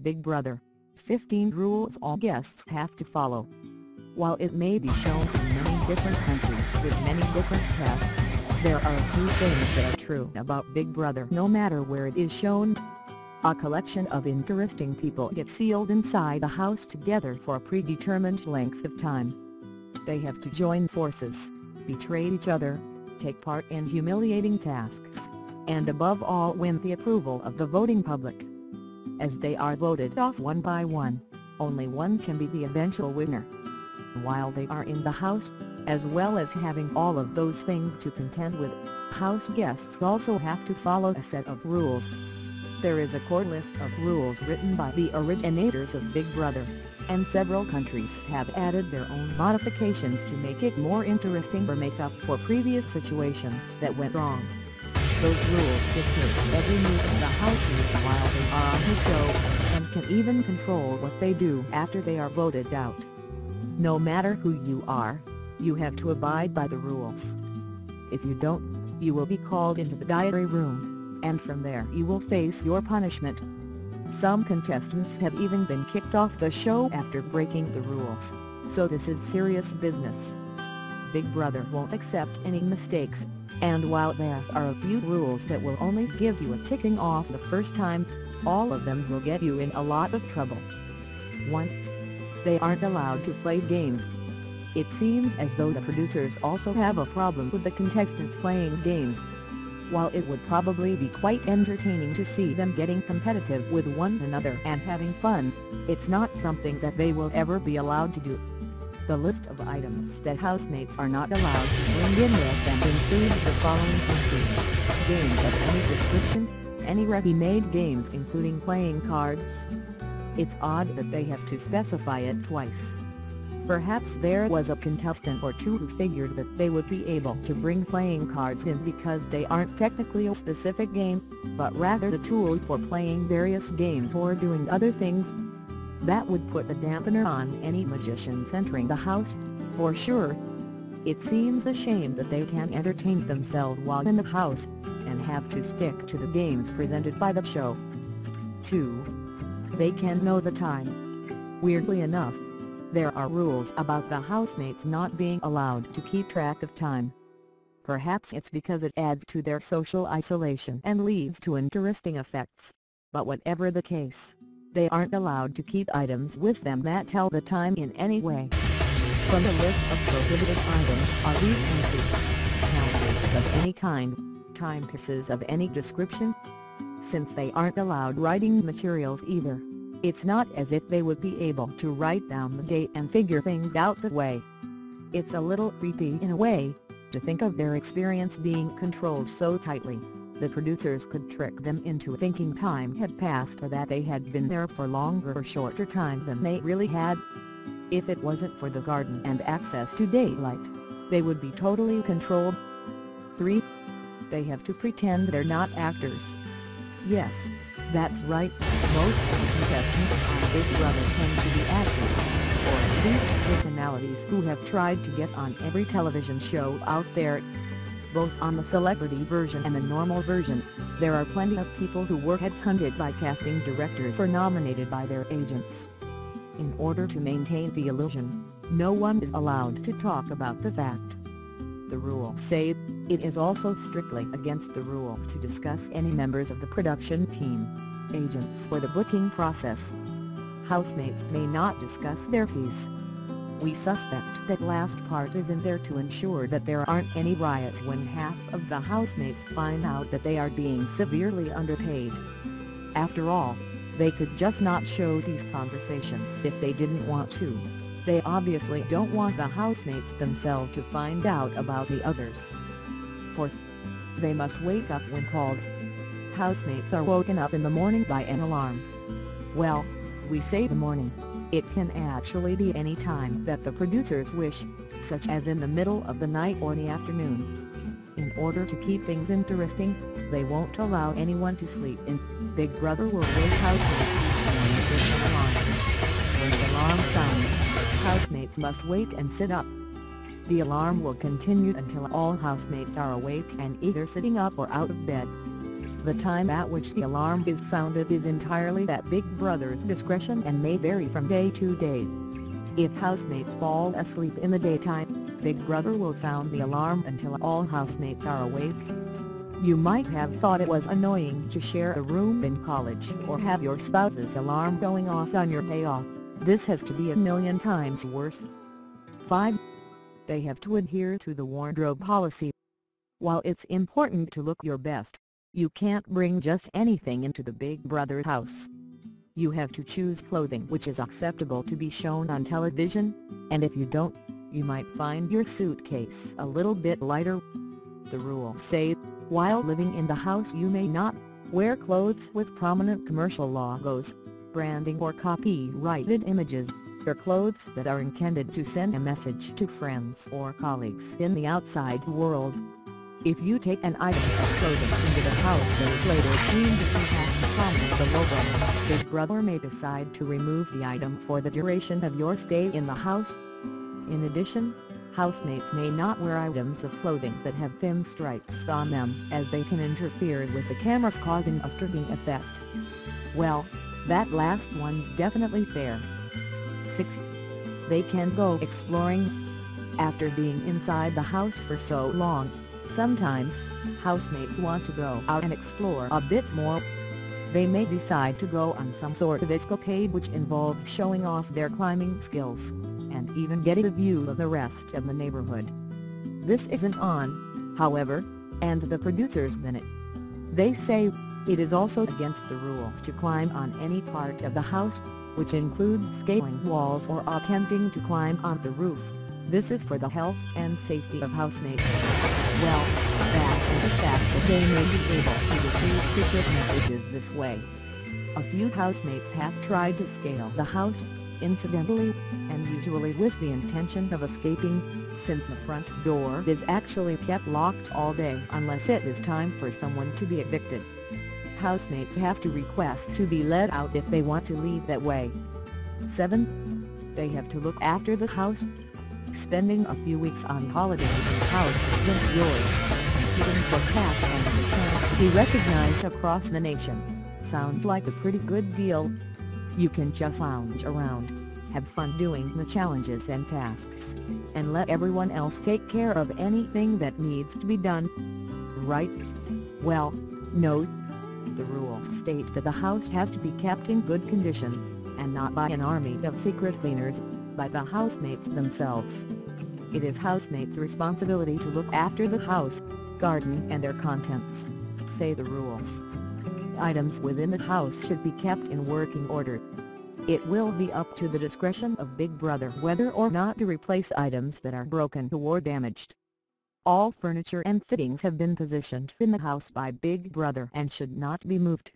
Big Brother, 15 rules all guests have to follow. While it may be shown in many different countries with many different casts, there are a few things that are true about Big Brother no matter where it is shown. A collection of interesting people get sealed inside the house together for a predetermined length of time. They have to join forces, betray each other, take part in humiliating tasks, and above all win the approval of the voting public. As they are voted off one by one, only one can be the eventual winner. While they are in the house, as well as having all of those things to contend with, house guests also have to follow a set of rules. There is a core list of rules written by the originators of Big Brother, and several countries have added their own modifications to make it more interesting or make up for previous situations that went wrong. Those rules dictate every move of the housemates while they are on the show, and can even control what they do after they are voted out. No matter who you are, you have to abide by the rules. If you don't, you will be called into the diary room, and from there you will face your punishment. Some contestants have even been kicked off the show after breaking the rules, so this is serious business. Big Brother won't accept any mistakes. And while there are a few rules that will only give you a ticking off the first time, all of them will get you in a lot of trouble. 1. They aren't allowed to play games. It seems as though the producers also have a problem with the contestants playing games. While it would probably be quite entertaining to see them getting competitive with one another and having fun, it's not something that they will ever be allowed to do. The list of items that housemates are not allowed to bring in with them includes the following countries: games of any description, any ready-made games including playing cards. It's odd that they have to specify it twice. Perhaps there was a contestant or two who figured that they would be able to bring playing cards in because they aren't technically a specific game, but rather a tool for playing various games or doing other things. That would put a dampener on any magicians entering the house, for sure. It seems a shame that they can't entertain themselves while in the house, and have to stick to the games presented by the show. 2. They can't know the time. Weirdly enough, there are rules about the housemates not being allowed to keep track of time. Perhaps it's because it adds to their social isolation and leads to interesting effects, but whatever the case, they aren't allowed to keep items with them that tell the time in any way. From the list of prohibited items are these entries: calendars of any kind, timepieces of any description. Since they aren't allowed writing materials either, it's not as if they would be able to write down the date and figure things out that way. It's a little creepy in a way, to think of their experience being controlled so tightly. The producers could trick them into thinking time had passed or that they had been there for longer or shorter time than they really had. If it wasn't for the garden and access to daylight, they would be totally controlled. 3. They have to pretend they're not actors. Yes, that's right, most of the contestants on Big Brother tend to be actors, or at least personalities who have tried to get on every television show out there. Both on the celebrity version and the normal version, there are plenty of people who were headhunted by casting directors or nominated by their agents. In order to maintain the illusion, no one is allowed to talk about the fact. The rules say it is also strictly against the rules to discuss any members of the production team, agents, or the booking process. Housemates may not discuss their fees. We suspect that last part is in there to ensure that there aren't any riots when half of the housemates find out that they are being severely underpaid. After all, they could just not show these conversations if they didn't want to. They obviously don't want the housemates themselves to find out about the others. 4. They must wake up when called. Housemates are woken up in the morning by an alarm. Well, we say the morning. It can actually be any time that the producers wish, such as in the middle of the night or the afternoon. In order to keep things interesting, they won't allow anyone to sleep in. Big Brother will wake housemates with an alarm. When the alarm sounds, housemates must wake and sit up. The alarm will continue until all housemates are awake and either sitting up or out of bed. The time at which the alarm is sounded is entirely at Big Brother's discretion and may vary from day to day. If housemates fall asleep in the daytime, Big Brother will sound the alarm until all housemates are awake. You might have thought it was annoying to share a room in college or have your spouse's alarm going off on your payoff. This has to be a million times worse. 5. They have to adhere to the wardrobe policy. While it's important to look your best, you can't bring just anything into the Big Brother house. You have to choose clothing which is acceptable to be shown on television, and if you don't, you might find your suitcase a little bit lighter. The rules say, while living in the house you may not wear clothes with prominent commercial logos, branding or copyrighted images, or clothes that are intended to send a message to friends or colleagues in the outside world. If you take an item of clothing into the house that is later deemed to have prominent the logo, Big Brother may decide to remove the item for the duration of your stay in the house. In addition, housemates may not wear items of clothing that have thin stripes on them, as they can interfere with the cameras, causing a stripping effect. Well, that last one's definitely fair. 6. They can go exploring. After being inside the house for so long, sometimes housemates want to go out and explore a bit more. They may decide to go on some sort of escapade which involves showing off their climbing skills, and even getting a view of the rest of the neighborhood. This isn't on, however, and the producers bin it. They say it is also against the rules to climb on any part of the house, which includes scaling walls or attempting to climb on the roof. This is for the health and safety of housemates. Well, that and the fact that they may be able to receive secret messages this way. A few housemates have tried to scale the house, incidentally, and usually with the intention of escaping, since the front door is actually kept locked all day unless it is time for someone to be evicted. Housemates have to request to be let out if they want to leave that way. 7. They have to look after the house. Spending a few weeks on holiday in the house isn't yours. Competing for cash and the chance to be recognized across the nation sounds like a pretty good deal. You can just lounge around, have fun doing the challenges and tasks, and let everyone else take care of anything that needs to be done. Right? Well, no. The rules state that the house has to be kept in good condition, and not by an army of secret cleaners, by the housemates themselves. It is housemates' responsibility to look after the house, garden and their contents, say the rules. Items within the house should be kept in working order. It will be up to the discretion of Big Brother whether or not to replace items that are broken or damaged. All furniture and fittings have been positioned in the house by Big Brother and should not be moved.